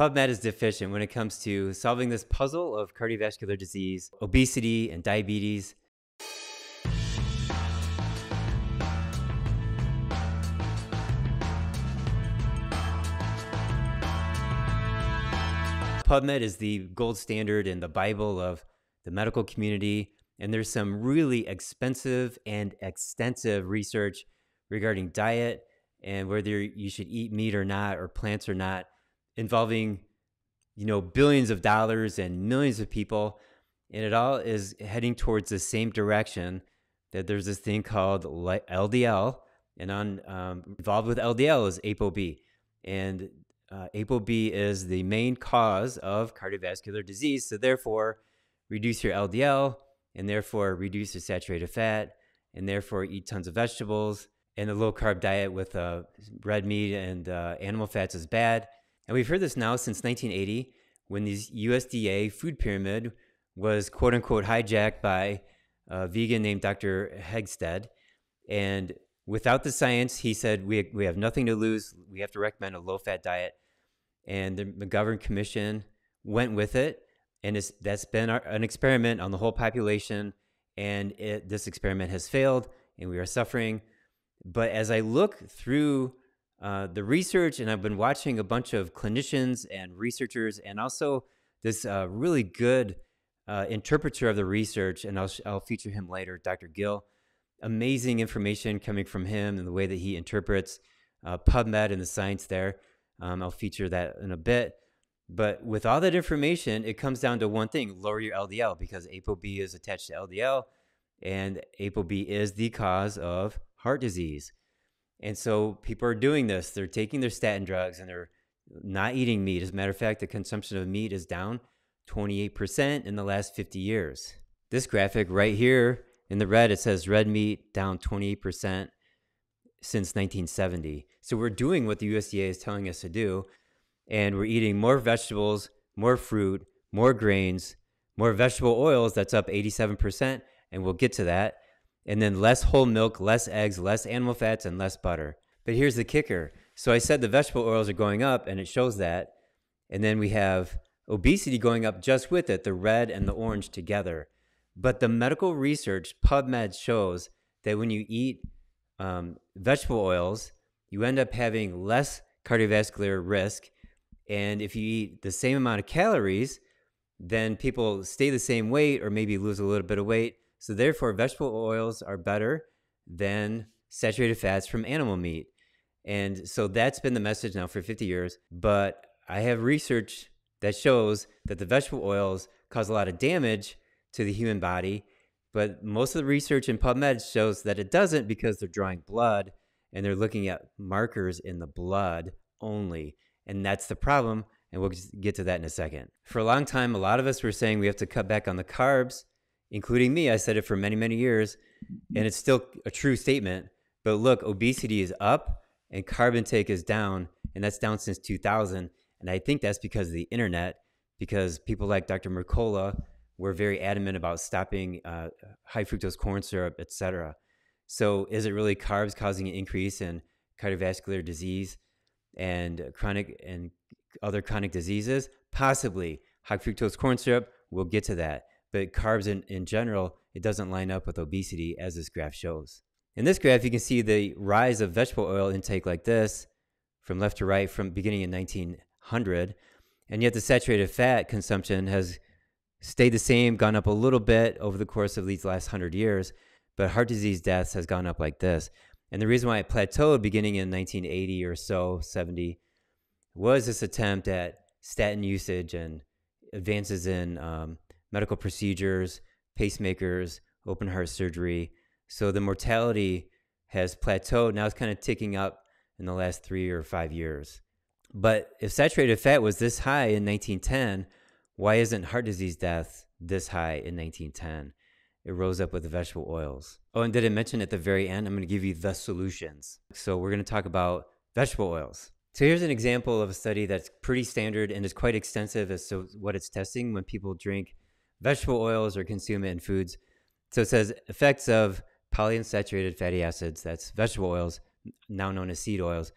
PubMed is deficient when it comes to solving this puzzle of cardiovascular disease, obesity, and diabetes. PubMed is the gold standard and the Bible of the medical community, and there's some really expensive and extensive research regarding diet and whether you should eat meat or not, or plants or not, involving, you know, billions of dollars and millions of people, and it all is heading towards the same direction. That there's this thing called LDL, and on involved with LDL is ApoB, and ApoB is the main cause of cardiovascular disease, so therefore reduce your LDL and therefore reduce your saturated fat and therefore eat tons of vegetables, and a low-carb diet with red meat and animal fats is bad. And we've heard this now since 1980 when the USDA food pyramid was quote-unquote hijacked by a vegan named Dr. Hegsted. And without the science, he said, we have nothing to lose. We have to recommend a low-fat diet. And the McGovern Commission went with it. And that's been an experiment on the whole population. And this experiment has failed, and we are suffering. But as I look through the research, and I've been watching a bunch of clinicians and researchers, and also this really good interpreter of the research, and I'll feature him later, Dr. Gill. Amazing information coming from him and the way that he interprets PubMed and the science there. I'll feature that in a bit. But with all that information, it comes down to one thing: lower your LDL, because ApoB is attached to LDL, and ApoB is the cause of heart disease. And so people are doing this. They're taking their statin drugs and they're not eating meat. As a matter of fact, the consumption of meat is down 28% in the last 50 years. This graphic right here, in the red, it says red meat down 28% since 1970. So we're doing what the USDA is telling us to do, and we're eating more vegetables, more fruit, more grains, more vegetable oils. That's up 87%, and we'll get to that. And then less whole milk, less eggs, less animal fats, and less butter. But here's the kicker. So I said the vegetable oils are going up, and it shows that. And then we have obesity going up just with it, the red and the orange together. But the medical research, PubMed, shows that when you eat vegetable oils, you end up having less cardiovascular risk. And if you eat the same amount of calories, then people stay the same weight or maybe lose a little bit of weight. So therefore, vegetable oils are better than saturated fats from animal meat. And so that's been the message now for 50 years. But I have research that shows that the vegetable oils cause a lot of damage to the human body, but most of the research in PubMed shows that it doesn't, because they're drawing blood and they're looking at markers in the blood only. And that's the problem, and we'll get to that in a second. For a long time, a lot of us were saying we have to cut back on the carbs, including me. I said it for many, many years, and it's still a true statement. But look, obesity is up and carb intake is down, and that's down since 2000. And I think that's because of the internet, because people like Dr. Mercola were very adamant about stopping high fructose corn syrup, etc. So is it really carbs causing an increase in cardiovascular disease and chronic and other chronic diseases? Possibly. High fructose corn syrup, we'll get to that. But carbs in general, it doesn't line up with obesity, as this graph shows. In this graph, you can see the rise of vegetable oil intake like this from left to right from beginning in 1900. And yet the saturated fat consumption has stayed the same, gone up a little bit over the course of these last 100 years, but heart disease deaths has gone up like this. And the reason why it plateaued beginning in 1980 or so, 70, was this attempt at statin usage and advances in medical procedures, pacemakers, open heart surgery. So the mortality has plateaued. Now it's kind of ticking up in the last 3 or 5 years. But if saturated fat was this high in 1910, why isn't heart disease death this high in 1910? It rose up with the vegetable oils. Oh, and did I mention at the very end, I'm going to give you the solutions. So we're going to talk about vegetable oils. So here's an example of a study that's pretty standard and is quite extensive as to what it's testing when people drink vegetable oils or consume it in foods. So it says effects of polyunsaturated fatty acids, that's vegetable oils, now known as seed oils,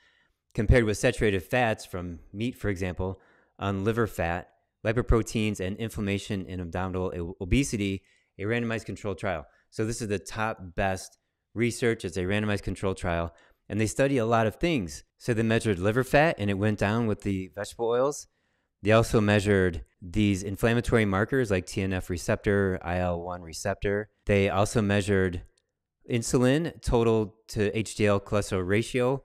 compared with saturated fats from meat, for example, on liver fat, lipoproteins, and inflammation in abdominal obesity, a randomized controlled trial. So this is the top best research. It's a randomized controlled trial, and they study a lot of things. So they measured liver fat, and it went down with the vegetable oils. They also measured these inflammatory markers like TNF receptor, IL-1 receptor. They also measured insulin, total to HDL cholesterol ratio,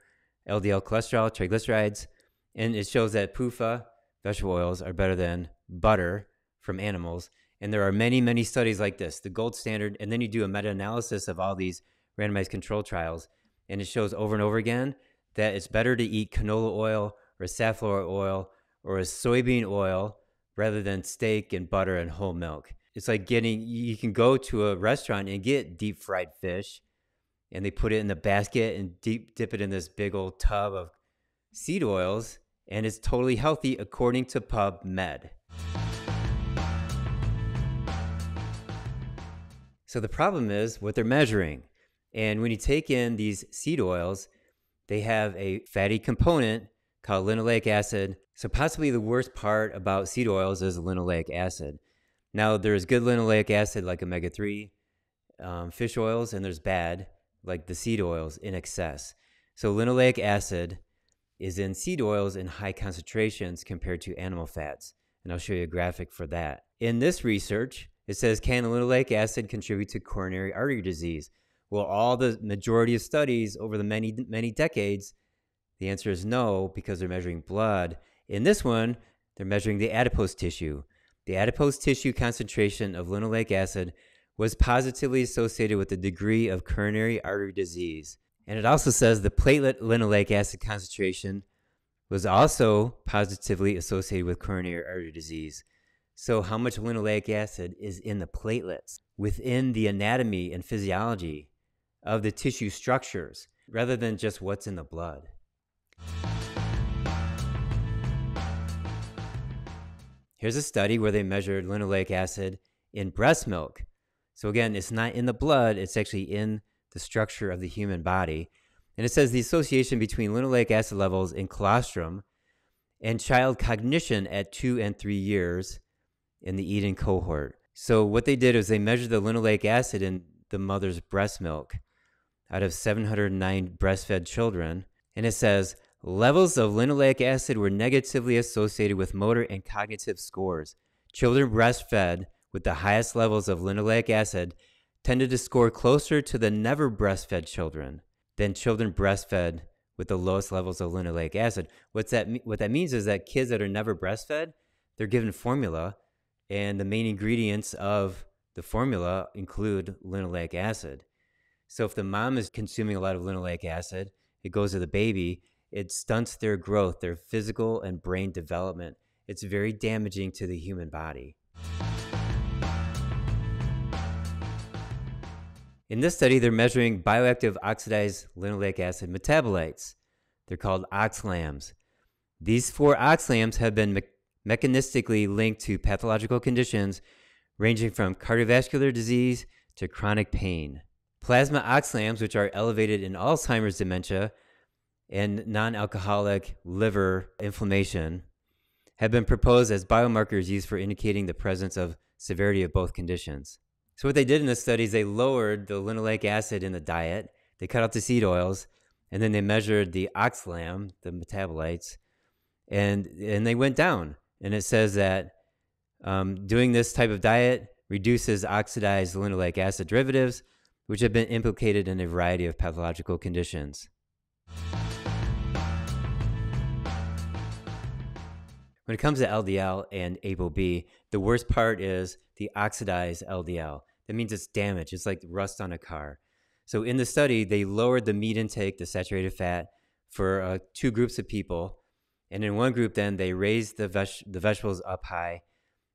LDL cholesterol, triglycerides, and it shows that PUFA vegetable oils are better than butter from animals. And there are many, many studies like this, the gold standard. And then you do a meta-analysis of all these randomized control trials, and it shows over and over again that it's better to eat canola oil or safflower oil or a soybean oil rather than steak and butter and whole milk. It's like you can go to a restaurant and get deep fried fish, and they put it in the basket and dip it in this big old tub of seed oils, and it's totally healthy according to PubMed. So the problem is what they're measuring. And when you take in these seed oils, they have a fatty component called linoleic acid. So possibly the worst part about seed oils is linoleic acid. Now, there's good linoleic acid like omega-3 fish oils, and there's bad like the seed oils in excess. So linoleic acid is in seed oils in high concentrations compared to animal fats. And I'll show you a graphic for that. In this research, it says, can linoleic acid contribute to coronary artery disease? Well, all the majority of studies over the many, many decades, the answer is no, because they're measuring blood. In this one, they're measuring the adipose tissue. The adipose tissue concentration of linoleic acid was positively associated with the degree of coronary artery disease. And it also says the platelet linoleic acid concentration was also positively associated with coronary artery disease. So how much linoleic acid is in the platelets within the anatomy and physiology of the tissue structures, rather than just what's in the blood. Here's a study where they measured linoleic acid in breast milk. So again, it's not in the blood, it's actually in the structure of the human body. And it says the association between linoleic acid levels in colostrum and child cognition at 2 and 3 years in the Eden cohort. So what they did is they measured the linoleic acid in the mother's breast milk out of 709 breastfed children. And it says levels of linoleic acid were negatively associated with motor and cognitive scores. Children breastfed with the highest levels of linoleic acid tended to score closer to the never breastfed children than children breastfed with the lowest levels of linoleic acid. What that means is that kids that are never breastfed, they're given formula, and the main ingredients of the formula include linoleic acid. So if the mom is consuming a lot of linoleic acid, it goes to the baby, it stunts their growth, their physical and brain development. It's very damaging to the human body. In this study, they're measuring bioactive oxidized linoleic acid metabolites. They're called OXLAMs. These 4 OXLAMs have been mechanistically linked to pathological conditions ranging from cardiovascular disease to chronic pain. Plasma OXLAMs, which are elevated in Alzheimer's dementia and non-alcoholic liver inflammation, have been proposed as biomarkers used for indicating the presence of severity of both conditions. So what they did in this study is they lowered the linoleic acid in the diet, they cut out the seed oils, and then they measured the OXLAM, the metabolites, and they went down. And it says that doing this type of diet reduces oxidized linoleic acid derivatives, which have been implicated in a variety of pathological conditions. When it comes to LDL and ApoB, the worst part is the oxidized LDL. That means it's damaged. It's like rust on a car. So in the study, they lowered the meat intake, the saturated fat, for 2 groups of people. And in one group, then, they raised the vegetables up high.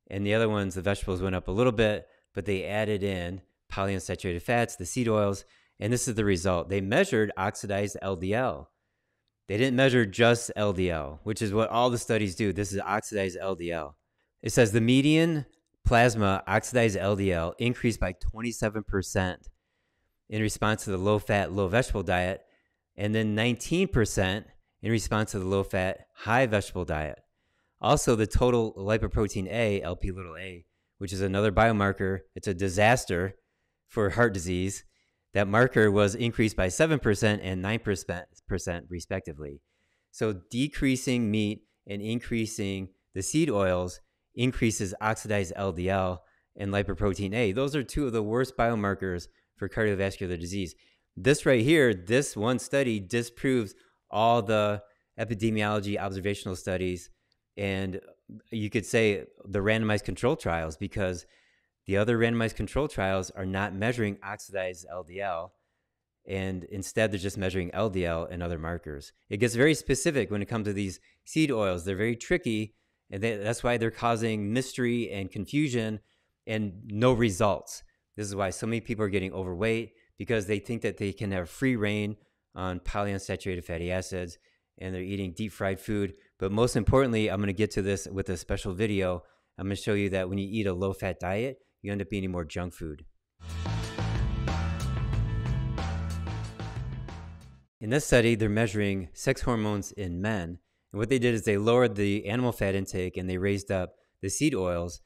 And the other ones, the vegetables went up a little bit, but they added in polyunsaturated fats, the seed oils. And this is the result. They measured oxidized LDL. They didn't measure just LDL, which is what all the studies do. This is oxidized LDL. It says the median plasma oxidized LDL increased by 27% in response to the low-fat, low-vegetable diet, and then 19% in response to the low-fat, high-vegetable diet. Also, the total lipoprotein A, lp(a), which is another biomarker, it's a disaster for heart disease. That marker was increased by 7% and 9% respectively. So decreasing meat and increasing the seed oils increases oxidized LDL and lipoprotein A. Those are two of the worst biomarkers for cardiovascular disease. This right here, this one study disproves all the epidemiology observational studies and you could say the randomized control trials, because the other randomized control trials are not measuring oxidized LDL, and instead they're just measuring LDL and other markers. It gets very specific when it comes to these seed oils. They're very tricky, and that's why they're causing mystery and confusion and no results. This is why so many people are getting overweight, because they think that they can have free reign on polyunsaturated fatty acids, and they're eating deep fried food. But most importantly, I'm going to get to this with a special video. I'm going to show you that when you eat a low-fat diet, you end up eating more junk food. In this study, they're measuring sex hormones in men. And what they did is they lowered the animal fat intake and they raised up the seed oils.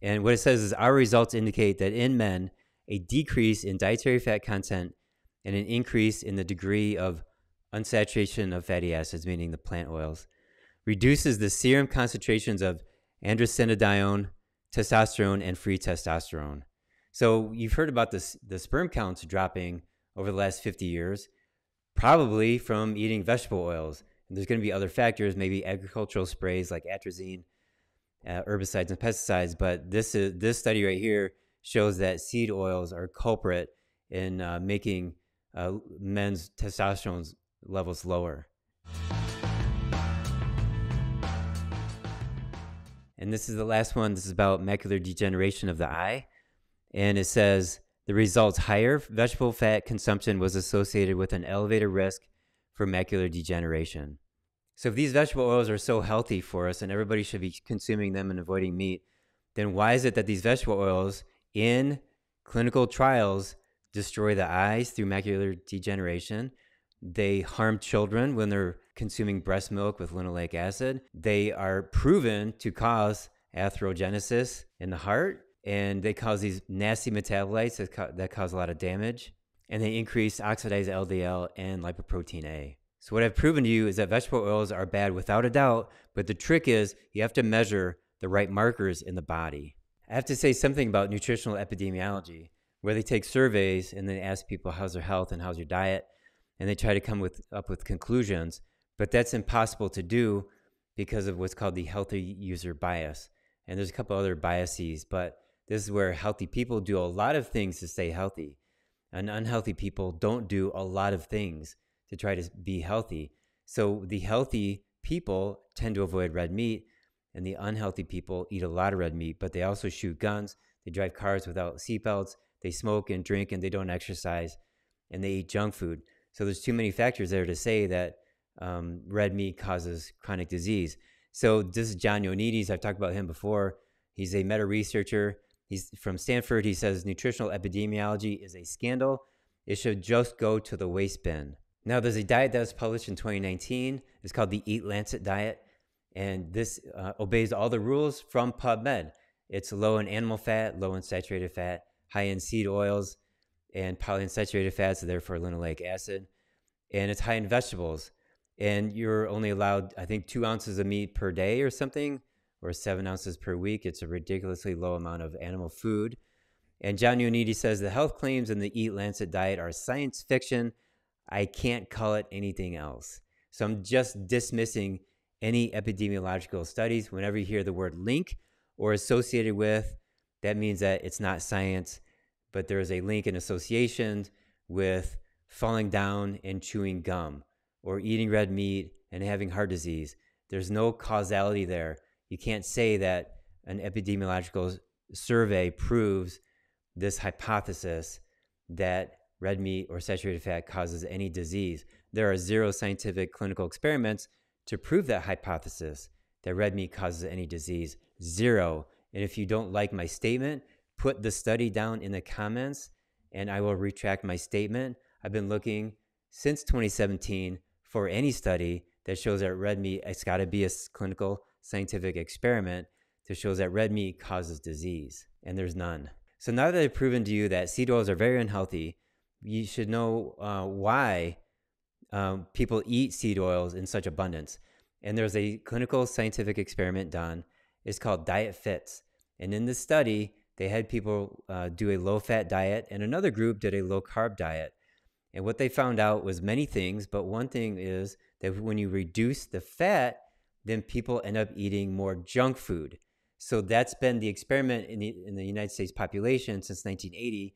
And what it says is our results indicate that in men, a decrease in dietary fat content and an increase in the degree of unsaturation of fatty acids, meaning the plant oils, reduces the serum concentrations of androstenedione, testosterone, and free testosterone. So you've heard about this, the sperm counts dropping over the last 50 years, probably from eating vegetable oils. And there's going to be other factors, maybe agricultural sprays like atrazine, herbicides and pesticides. But this study right here shows that seed oils are culprit in making men's testosterone levels lower. And this is the last one. This is about macular degeneration of the eye. And it says the results: higher vegetable fat consumption was associated with an elevated risk for macular degeneration. So if these vegetable oils are so healthy for us and everybody should be consuming them and avoiding meat, then why is it that these vegetable oils in clinical trials destroy the eyes through macular degeneration? They harm children when they're consuming breast milk with linoleic acid. They are proven to cause atherogenesis in the heart, and they cause these nasty metabolites that cause a lot of damage, and they increase oxidized LDL and lipoprotein A. So what I've proven to you is that vegetable oils are bad without a doubt, but the trick is you have to measure the right markers in the body. I have to say something about nutritional epidemiology, where they take surveys and then ask people, how's their health and how's your diet? And they try to come up with conclusions, but that's impossible to do because of what's called the healthy user bias. And there's a couple other biases, but this is where healthy people do a lot of things to stay healthy, and unhealthy people don't do a lot of things to try to be healthy. So the healthy people tend to avoid red meat, and the unhealthy people eat a lot of red meat, but they also shoot guns, they drive cars without seatbelts, they smoke and drink, and they don't exercise, and they eat junk food. So there's too many factors there to say that red meat causes chronic disease. So this is John Ioannidis. I've talked about him before. He's a meta-researcher. He's from Stanford. He says nutritional epidemiology is a scandal. It should just go to the waste bin. Now, there's a diet that was published in 2019. It's called the Eat Lancet diet, and this obeys all the rules from PubMed. It's low in animal fat, low in saturated fat, high in seed oils, and polyunsaturated fats, therefore linoleic acid, and it's high in vegetables. And you're only allowed, I think, 2 ounces of meat per day or something, or 7 ounces per week. It's a ridiculously low amount of animal food. And John Ioannidis says the health claims in the Eat Lancet diet are science fiction. I can't call it anything else. So I'm just dismissing any epidemiological studies. Whenever you hear the word link or associated with, that means that it's not science, but there is a link in association with falling down and chewing gum or eating red meat and having heart disease. There's no causality there. You can't say that an epidemiological survey proves this hypothesis that red meat or saturated fat causes any disease. There are zero scientific clinical experiments to prove that hypothesis that red meat causes any disease. Zero. And if you don't like my statement, put the study down in the comments and I will retract my statement. I've been looking since 2017 for any study that shows that red meat, it's got to be a clinical scientific experiment that shows that red meat causes disease, and there's none. So now that I've proven to you that seed oils are very unhealthy, you should know why people eat seed oils in such abundance. And there's a clinical scientific experiment done. It's called Diet Fits. And in this study, they had people do a low-fat diet, and another group did a low-carb diet. And what they found out was many things, but one thing is that when you reduce the fat, then people end up eating more junk food. So that's been the experiment in the United States population since 1980,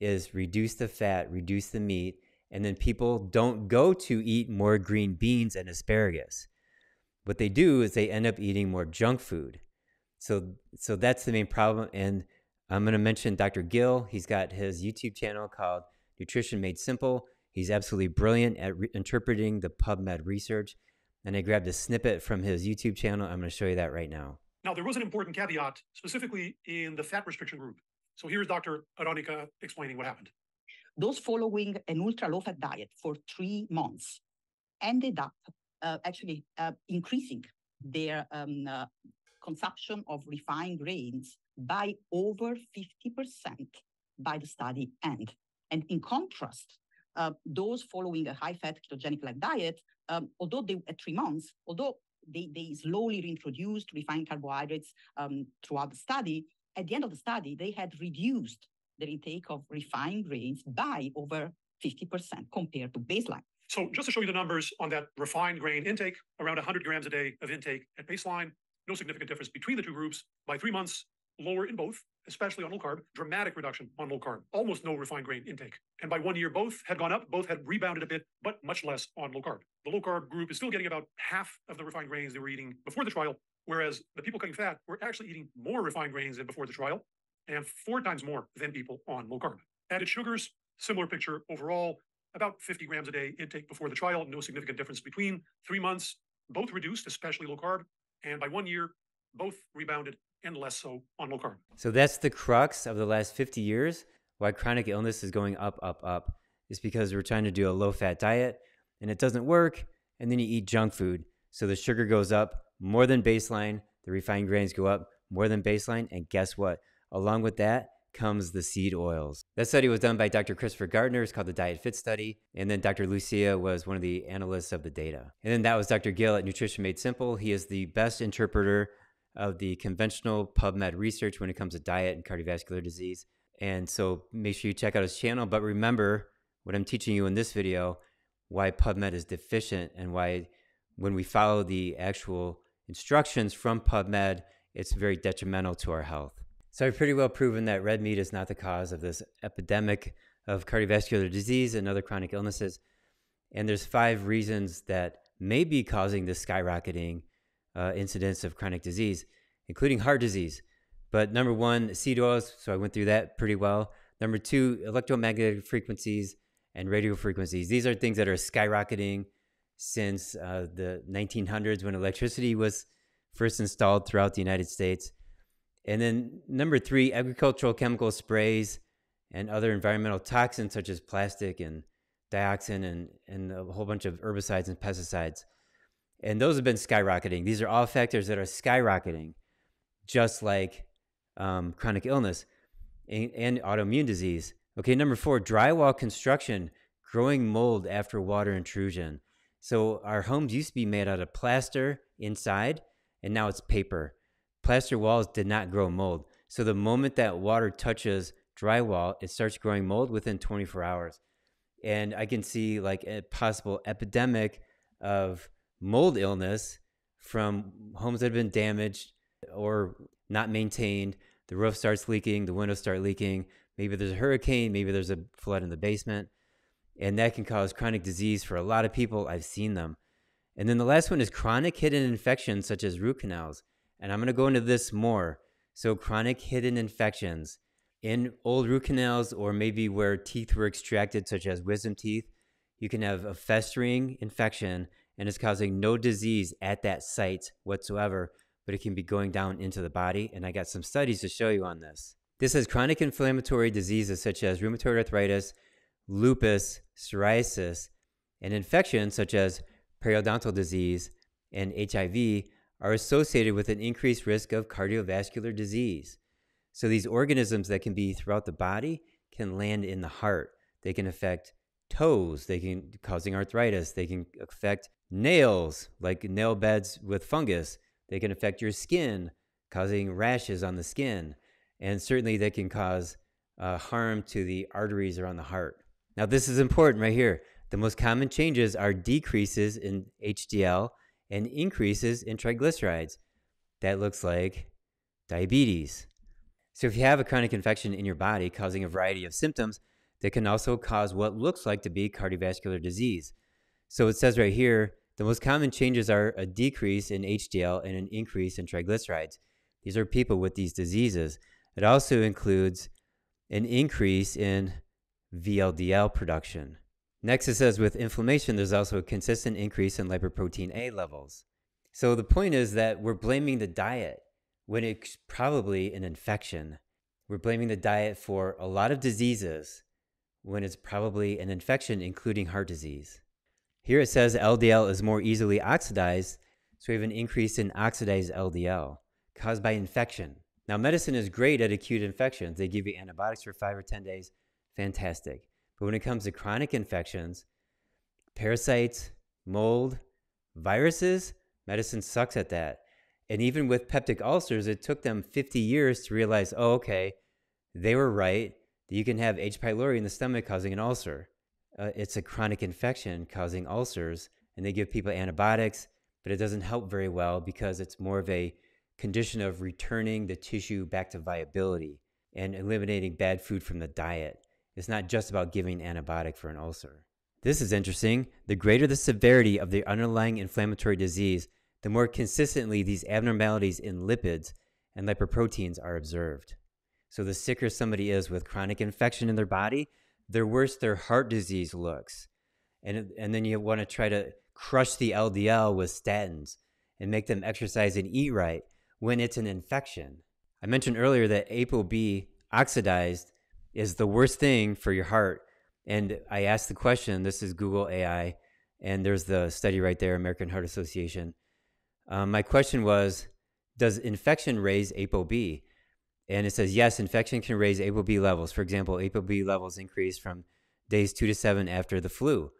is reduce the fat, reduce the meat, and then people don't go to eat more green beans and asparagus. What they do is they end up eating more junk food. So that's the main problem. And I'm going to mention Dr. Gill. He's got his YouTube channel called Nutrition Made Simple. He's absolutely brilliant at interpreting the PubMed research. And I grabbed a snippet from his YouTube channel. I'm going to show you that right now. Now, there was an important caveat, specifically in the fat restriction group. So here's Dr. Aronica explaining what happened. Those following an ultra-low-fat diet for 3 months ended up increasing their consumption of refined grains by over 50% by the study end. And in contrast, those following a high-fat ketogenic-like diet, although they at 3 months, although they slowly reintroduced refined carbohydrates throughout the study, at the end of the study, they had reduced their intake of refined grains by over 50% compared to baseline. So just to show you the numbers on that refined grain intake, around 100 grams a day of intake at baseline, no significant difference between the two groups. By 3 months, lower in both, especially on low carb, dramatic reduction on low carb, almost no refined grain intake. And by 1 year, both had gone up, both had rebounded a bit, but much less on low carb. The low carb group is still getting about half of the refined grains they were eating before the trial, whereas the people cutting fat were actually eating more refined grains than before the trial, and 4 times more than people on low carb. Added sugars, similar picture overall, about 50 grams a day intake before the trial, no significant difference between. 3 months, both reduced, especially low carb. And by 1 year, both rebounded and less so on low carb. So that's the crux of the last 50 years, why chronic illness is going up, up, up. It's because we're trying to do a low-fat diet, and it doesn't work, and then you eat junk food. So the sugar goes up more than baseline, the refined grains go up more than baseline, and guess what? Along with that comes the seed oils. That study was done by Dr. Christopher Gardner. It's called the Diet Fit Study. And then Dr. Lucia was one of the analysts of the data. And then that was Dr. Gill at Nutrition Made Simple. He is the best interpreter of the conventional PubMed research when it comes to diet and cardiovascular disease. And so make sure you check out his channel. But remember what I'm teaching you in this video, why PubMed is deficient and why when we follow the actual instructions from PubMed, it's very detrimental to our health. So I've pretty well proven that red meat is not the cause of this epidemic of cardiovascular disease and other chronic illnesses. And there's 5 reasons that may be causing this skyrocketing incidence of chronic disease, including heart disease. But number 1, seed oils. So I went through that pretty well. Number 2, electromagnetic frequencies and radio frequencies. These are things that are skyrocketing since the 1900s when electricity was first installed throughout the United States. And then number 3, agricultural chemical sprays and other environmental toxins such as plastic and dioxin and a whole bunch of herbicides and pesticides. And those have been skyrocketing. These are all factors that are skyrocketing, just like chronic illness and autoimmune disease. Okay, number 4, drywall construction, growing mold after water intrusion. So our homes used to be made out of plaster inside, and now it's paper. Plaster walls did not grow mold. So the moment that water touches drywall, it starts growing mold within 24 hours. And I can see like a possible epidemic of mold illness from homes that have been damaged or not maintained. The roof starts leaking, the windows start leaking. Maybe there's a hurricane, maybe there's a flood in the basement. And that can cause chronic disease for a lot of people. I've seen them. And then the last one is chronic hidden infections such as root canals. And I'm going to go into this more. So chronic hidden infections in old root canals or maybe where teeth were extracted, such as wisdom teeth, you can have a festering infection and it's causing no disease at that site whatsoever, but it can be going down into the body. And I got some studies to show you on this. This has chronic inflammatory diseases such as rheumatoid arthritis, lupus, psoriasis, and infections such as periodontal disease and HIV are associated with an increased risk of cardiovascular disease. So these organisms that can be throughout the body can land in the heart. They can affect toes, they can causing arthritis, they can affect nails, like nail beds with fungus. They can affect your skin, causing rashes on the skin. And certainly they can cause harm to the arteries around the heart. Now this is important right here. The most common changes are decreases in HDL and increases in triglycerides. That looks like diabetes. So if you have a chronic infection in your body causing a variety of symptoms, that can also cause what looks like to be cardiovascular disease. So it says right here, the most common changes are a decrease in HDL and an increase in triglycerides. These are people with these diseases. It also includes an increase in VLDL production. Next, it says with inflammation, there's also a consistent increase in lipoprotein A levels. So the point is that we're blaming the diet when it's probably an infection. We're blaming the diet for a lot of diseases when it's probably an infection, including heart disease. Here it says LDL is more easily oxidized, so we have an increase in oxidized LDL caused by infection. Now, medicine is great at acute infections. They give you antibiotics for 5 or 10 days, fantastic. But when it comes to chronic infections, parasites, mold, viruses, medicine sucks at that. And even with peptic ulcers, it took them 50 years to realize, oh, okay, they were right, that you can have H. pylori in the stomach causing an ulcer. It's a chronic infection causing ulcers, and they give people antibiotics, but it doesn't help very well because it's more of a condition of returning the tissue back to viability and eliminating bad food from the diet. It's not just about giving an antibiotic for an ulcer. This is interesting. The greater the severity of the underlying inflammatory disease, the more consistently these abnormalities in lipids and lipoproteins are observed. So the sicker somebody is with chronic infection in their body, the worse their heart disease looks. And then you want to try to crush the LDL with statins and make them exercise and eat right when it's an infection. I mentioned earlier that ApoB oxidized is the worst thing for your heart. And I asked the question, this is Google AI, and there's the study right there, American Heart Association. My question was, does infection raise ApoB? And it says, yes, infection can raise ApoB levels. For example, ApoB levels increase from days 2 to 7 after the flu.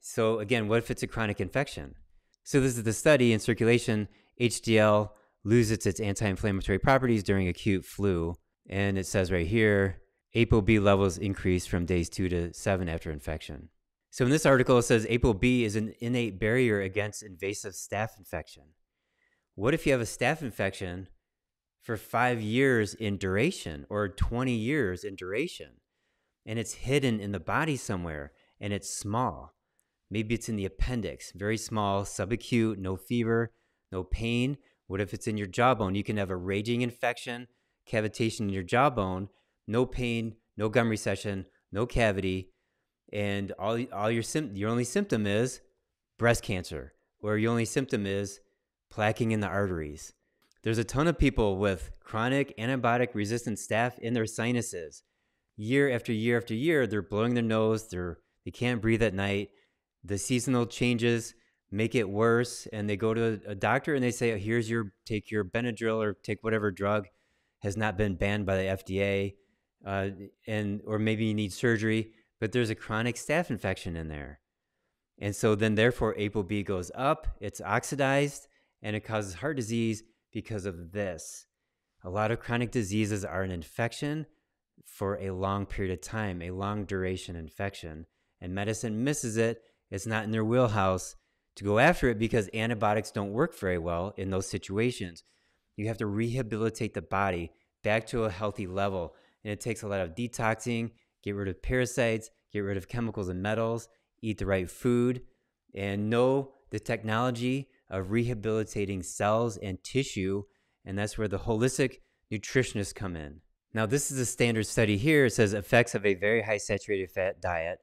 So again, what if it's a chronic infection? So this is the study in circulation. HDL loses its anti-inflammatory properties during acute flu. And it says right here, ApoB levels increase from days 2 to 7 after infection. So in this article, it says ApoB is an innate barrier against invasive staph infection. What if you have a staph infection for 5 years in duration or 20 years in duration, and it's hidden in the body somewhere and it's small? Maybe it's in the appendix, very small, subacute, no fever, no pain. What if it's in your jawbone? You can have a raging infection, cavitation in your jawbone, no pain, no gum recession, no cavity, and your only symptom is breast cancer, or your only symptom is plaquing in the arteries. There's a ton of people with chronic antibiotic-resistant staph in their sinuses. Year after year after year, they're blowing their nose, they can't breathe at night. The seasonal changes make it worse, and they go to a doctor and they say, oh, here's your, take your Benadryl or take whatever drug has not been banned by the FDA, or maybe you need surgery, but there's a chronic staph infection in there. And so then therefore ApoB goes up, it's oxidized, and it causes heart disease, because of this. A lot of chronic diseases are an infection for a long period of time, a long duration infection, and medicine misses it. It's not in their wheelhouse to go after it because antibiotics don't work very well in those situations. You have to rehabilitate the body back to a healthy level, and it takes a lot of detoxing, get rid of parasites, get rid of chemicals and metals, eat the right food, and know the technology of rehabilitating cells and tissue, and that's where the holistic nutritionists come in. Now this is a standard study here. It says effects of a very high saturated fat diet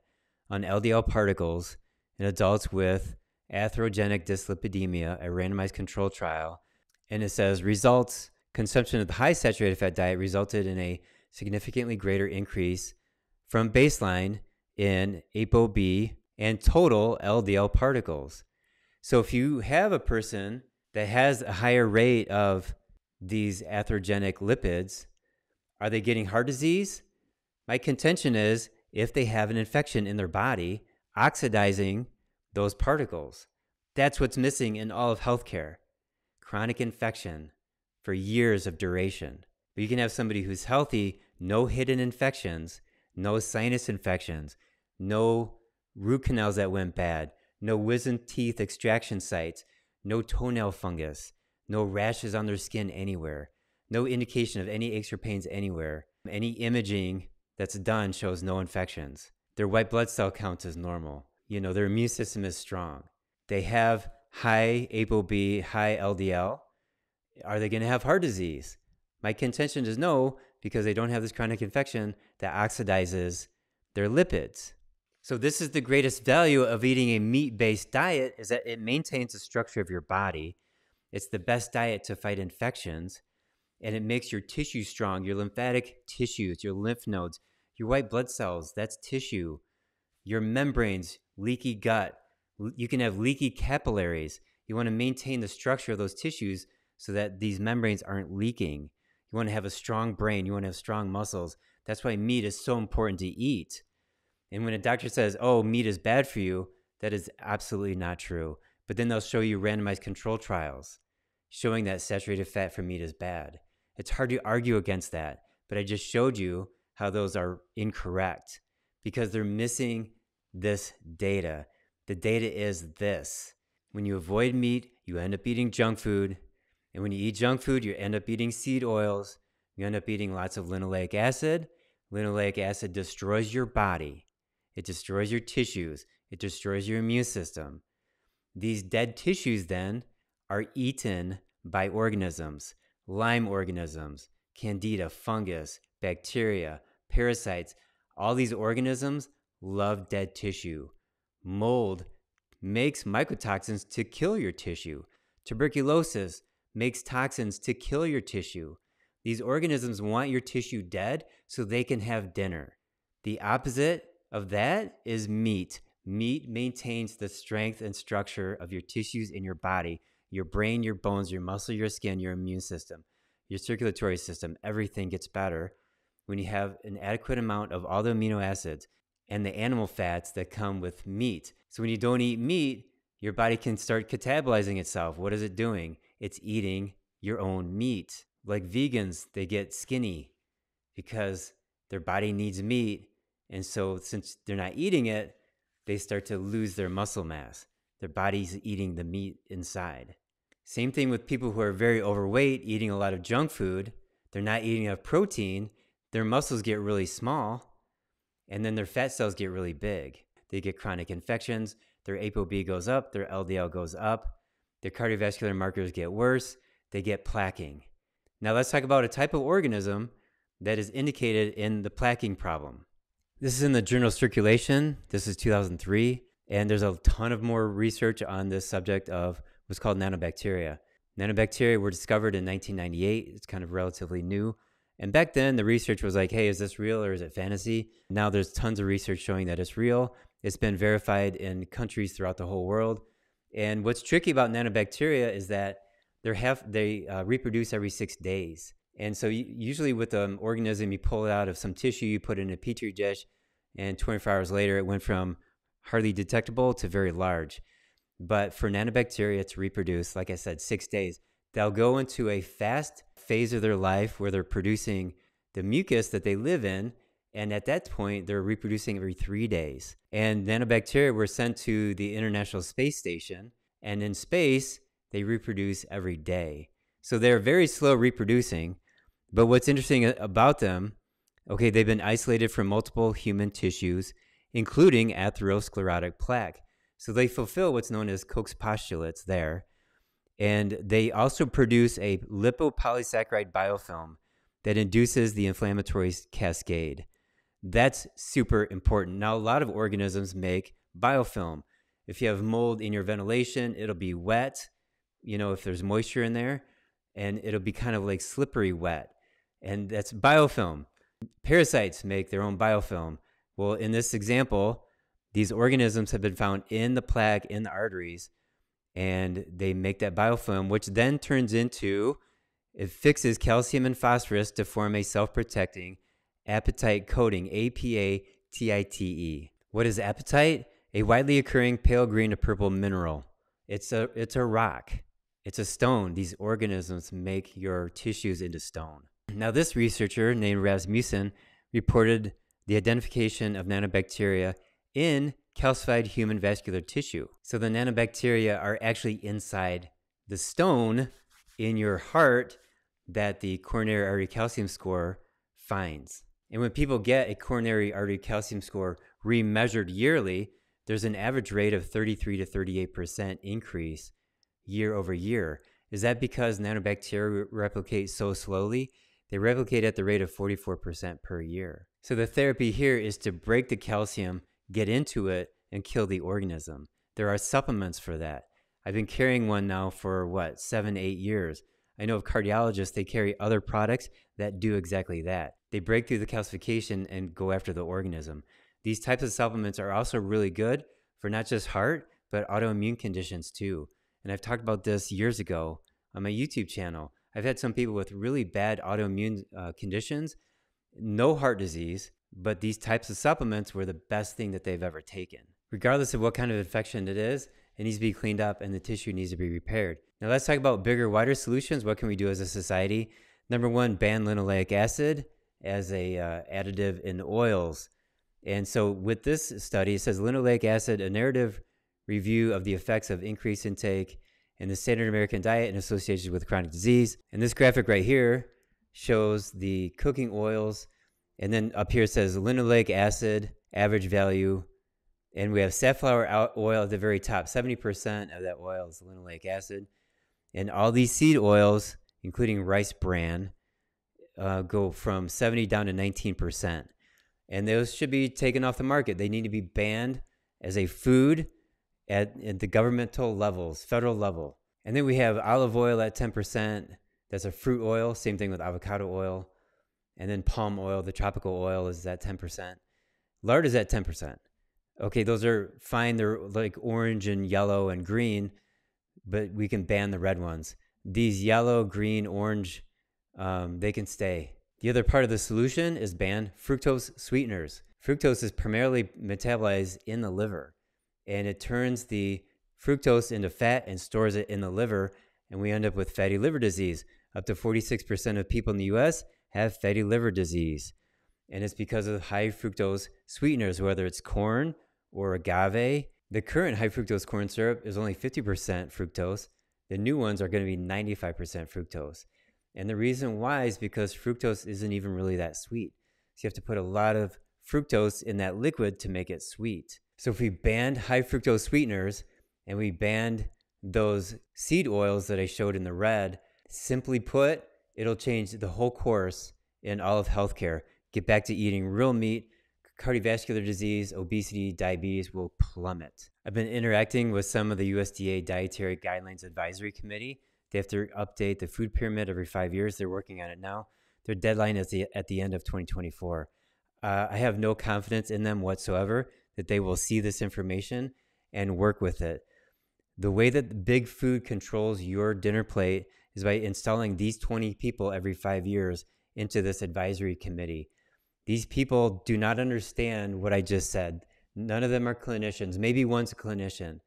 on LDL particles in adults with atherogenic dyslipidemia, a randomized control trial. And it says results, consumption of the high saturated fat diet resulted in a significantly greater increase from baseline in ApoB and total LDL particles. So if you have a person that has a higher rate of these atherogenic lipids, are they getting heart disease? My contention is if they have an infection in their body, oxidizing those particles. That's what's missing in all of healthcare. Chronic infection for years of duration. But you can have somebody who's healthy, no hidden infections, no sinus infections, no root canals that went bad, no wisdom teeth extraction sites, no toenail fungus, no rashes on their skin anywhere, no indication of any aches or pains anywhere. Any imaging that's done shows no infections. Their white blood cell count is normal. You know, their immune system is strong. They have high ApoB, high LDL. Are they going to have heart disease? My contention is no, because they don't have this chronic infection that oxidizes their lipids. So this is the greatest value of eating a meat-based diet, is that it maintains the structure of your body. It's the best diet to fight infections, and it makes your tissue strong, your lymphatic tissues, your lymph nodes, your white blood cells, that's tissue, your membranes, leaky gut. You can have leaky capillaries. You want to maintain the structure of those tissues so that these membranes aren't leaking. You want to have a strong brain. You want to have strong muscles. That's why meat is so important to eat. And when a doctor says, oh, meat is bad for you, that is absolutely not true. But then they'll show you randomized control trials showing that saturated fat from meat is bad. It's hard to argue against that, but I just showed you how those are incorrect because they're missing this data. The data is this. When you avoid meat, you end up eating junk food. And when you eat junk food, you end up eating seed oils. You end up eating lots of linoleic acid. Linoleic acid destroys your body. It destroys your tissues. It destroys your immune system. These dead tissues then are eaten by organisms, Lyme organisms, candida, fungus, bacteria, parasites. All these organisms love dead tissue. Mold makes mycotoxins to kill your tissue. Tuberculosis makes toxins to kill your tissue. These organisms want your tissue dead so they can have dinner. The opposite of that is meat. Meat maintains the strength and structure of your tissues in your body, your brain, your bones, your muscle, your skin, your immune system, your circulatory system. Everything gets better when you have an adequate amount of all the amino acids and the animal fats that come with meat. So when you don't eat meat, your body can start catabolizing itself. What is it doing? It's eating your own meat. Like vegans, they get skinny because their body needs meat. And so since they're not eating it, they start to lose their muscle mass. Their body's eating the meat inside. Same thing with people who are very overweight, eating a lot of junk food. They're not eating enough protein. Their muscles get really small, and then their fat cells get really big. They get chronic infections. Their ApoB goes up. Their LDL goes up. Their cardiovascular markers get worse. They get plaquing. Now let's talk about a type of organism that is indicated in the plaquing problem. This is in the journal Circulation. This is 2003. And there's a ton of more research on this subject of what's called nanobacteria. Nanobacteria were discovered in 1998. It's kind of relatively new. And back then, the research was like, hey, is this real or is it fantasy? Now there's tons of research showing that it's real. It's been verified in countries throughout the whole world. And what's tricky about nanobacteria is that they reproduce every 6 days. And so usually with an organism, you pull it out of some tissue, you put it in a petri dish, and 24 hours later, it went from hardly detectable to very large. But for nanobacteria to reproduce, like I said, 6 days, they'll go into a fast phase of their life where they're producing the mucus that they live in. And at that point, they're reproducing every 3 days. And nanobacteria were sent to the International Space Station. And in space, they reproduce every day. So they're very slow reproducing. But what's interesting about them, okay, they've been isolated from multiple human tissues, including atherosclerotic plaque. So they fulfill what's known as Koch's postulates there. And they also produce a lipopolysaccharide biofilm that induces the inflammatory cascade. That's super important. Now, a lot of organisms make biofilm. If you have mold in your ventilation, it'll be wet, you know, if there's moisture in there, and it'll be kind of like slippery wet. And that's biofilm. Parasites make their own biofilm. Well, in this example, these organisms have been found in the plaque, in the arteries, and they make that biofilm, which then turns into, it fixes calcium and phosphorus to form a self-protecting apatite coating, APATITE. What is apatite? A widely occurring pale green to purple mineral. It's a rock. It's a stone. These organisms make your tissues into stone. Now, this researcher named Rasmussen reported the identification of nanobacteria in calcified human vascular tissue. So the nanobacteria are actually inside the stone in your heart that the coronary artery calcium score finds. And when people get a coronary artery calcium score remeasured yearly, there's an average rate of 33 to 38% increase year over year. Is that because nanobacteria replicate so slowly? They replicate at the rate of 44% per year. So the therapy here is to break the calcium, get into it, and kill the organism. There are supplements for that. I've been carrying one now for, 7, 8 years. I know of cardiologists, they carry other products that do exactly that. They break through the calcification and go after the organism. These types of supplements are also really good for not just heart, but autoimmune conditions too. And I've talked about this years ago on my YouTube channel. I've had some people with really bad autoimmune conditions, no heart disease, but these types of supplements were the best thing that they've ever taken. Regardless of what kind of infection it is, it needs to be cleaned up and the tissue needs to be repaired. Now let's talk about bigger, wider solutions. What can we do as a society? Number one, ban linoleic acid as a additive in oils. And so with this study, it says linoleic acid, a narrative review of the effects of increased intake in the standard American diet and associations with chronic disease. And this graphic right here shows the cooking oils. And then up here it says linoleic acid, average value. And we have safflower oil at the very top. 70% of that oil is linoleic acid. And all these seed oils, including rice bran, go from 70 down to 19%. And those should be taken off the market. They need to be banned as a food at the governmental levels, federal level. And then we have olive oil at 10%. That's a fruit oil. Same thing with avocado oil. And then palm oil, the tropical oil, is at 10%. Lard is at 10%. Okay, those are fine. They're like orange and yellow and green, but we can ban the red ones. These yellow, green, orange, they can stay. The other part of the solution is ban fructose sweeteners. Fructose is primarily metabolized in the liver, and it turns the fructose into fat and stores it in the liver, and we end up with fatty liver disease. Up to 46% of people in the U.S. have fatty liver disease, and it's because of high fructose sweeteners, whether it's corn or agave. The current high fructose corn syrup is only 50% fructose. The new ones are going to be 95% fructose. And the reason why is because fructose isn't even really that sweet. So you have to put a lot of fructose in that liquid to make it sweet. So if we banned high fructose sweeteners and we banned those seed oils that I showed in the red, simply put, it'll change the whole course in all of healthcare. Get back to eating real meat. Cardiovascular disease, obesity, diabetes will plummet. I've been interacting with some of the USDA Dietary Guidelines Advisory Committee. They have to update the food pyramid every 5 years. They're working on it now. Their deadline is at the end of 2024. I have no confidence in them whatsoever that they will see this information and work with it. The way that big food controls your dinner plate is by installing these 20 people every 5 years into this advisory committee. These people do not understand what I just said. None of them are clinicians. Maybe one's a clinician,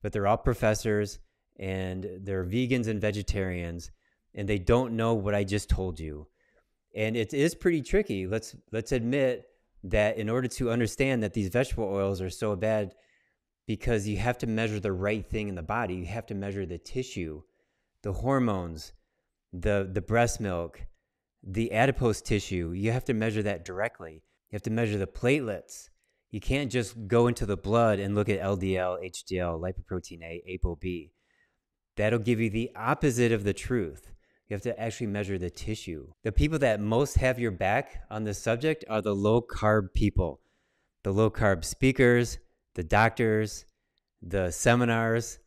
but they're all professors and they're vegans and vegetarians, and they don't know what I just told you. And it is pretty tricky. Let's admit that in order to understand that these vegetable oils are so bad, because you have to measure the right thing in the body. You have to measure the tissue, the hormones, the breast milk, the adipose tissue. You have to measure that directly. You have to measure the platelets. You can't just go into the blood and look at LDL, HDL, lipoprotein A, ApoB. That'll give you the opposite of the truth. You have to actually measure the tissue. The people that most have your back on this subject are the low-carb people, the low-carb speakers, the doctors, the seminars,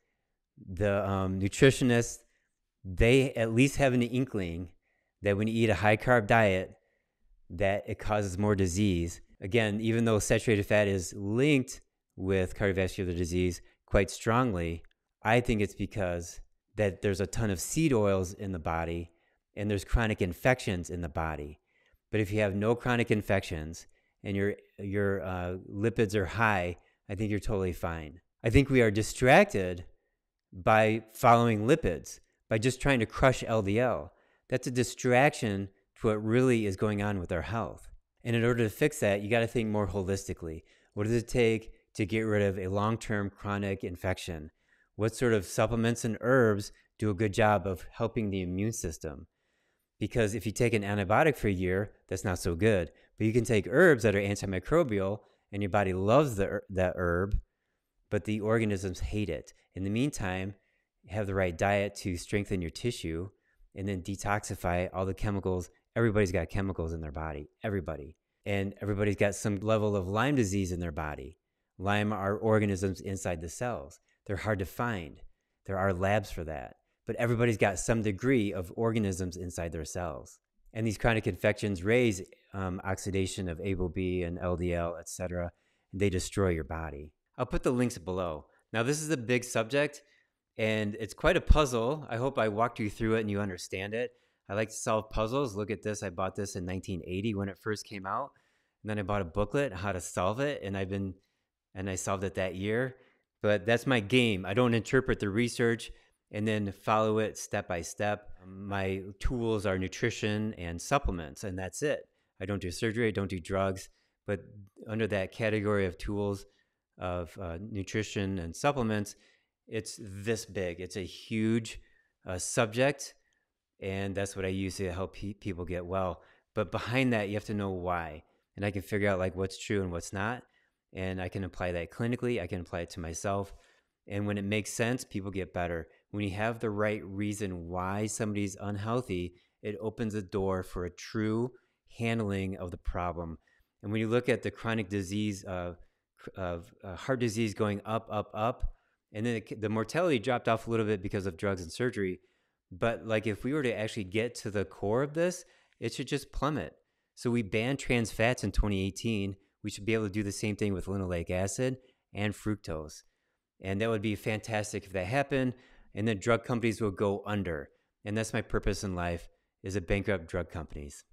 the nutritionists. They at least have an inkling that when you eat a high-carb diet, that it causes more disease. Again, even though saturated fat is linked with cardiovascular disease quite strongly, I think it's because that there's a ton of seed oils in the body and there's chronic infections in the body. But if you have no chronic infections and your lipids are high, I think you're totally fine. I think we are distracted by following lipids, by just trying to crush LDL. That's a distraction to what really is going on with our health. And in order to fix that, you got to think more holistically. What does it take to get rid of a long-term chronic infection? What sort of supplements and herbs do a good job of helping the immune system? Because if you take an antibiotic for a year, that's not so good. But you can take herbs that are antimicrobial, and your body loves that herb, but the organisms hate it. In the meantime, have the right diet to strengthen your tissue and then detoxify all the chemicals. Everybody's got chemicals in their body, everybody. And everybody's got some level of Lyme disease in their body. Lyme are organisms inside the cells. They're hard to find. There are labs for that. But everybody's got some degree of organisms inside their cells. And these chronic infections raise oxidation of ApoB and LDL, etc. They destroy your body. I'll put the links below. Now, this is a big subject, and it's quite a puzzle. I hope I walked you through it and you understand it. I like to solve puzzles. Look at this. I bought this in 1980 when it first came out. And then I bought a booklet, How to Solve It, and I solved it that year. But that's my game. I don't interpret the research and then follow it step by step. My tools are nutrition and supplements, and that's it. I don't do surgery, I don't do drugs, but under that category of tools of nutrition and supplements, it's this big. It's a huge subject, and that's what I use to help people get well. But behind that, you have to know why, and I can figure out like what's true and what's not. And I can apply that clinically. I can apply it to myself. And when it makes sense, people get better. When you have the right reason why somebody's unhealthy, it opens the door for a true handling of the problem. And when you look at the chronic disease of heart disease going up, up, up, and then the mortality dropped off a little bit because of drugs and surgery. But like if we were to actually get to the core of this, it should just plummet. So we banned trans fats in 2018. We should be able to do the same thing with linoleic acid and fructose. And that would be fantastic if that happened. And then drug companies will go under. And that's my purpose in life, is to bankrupt drug companies.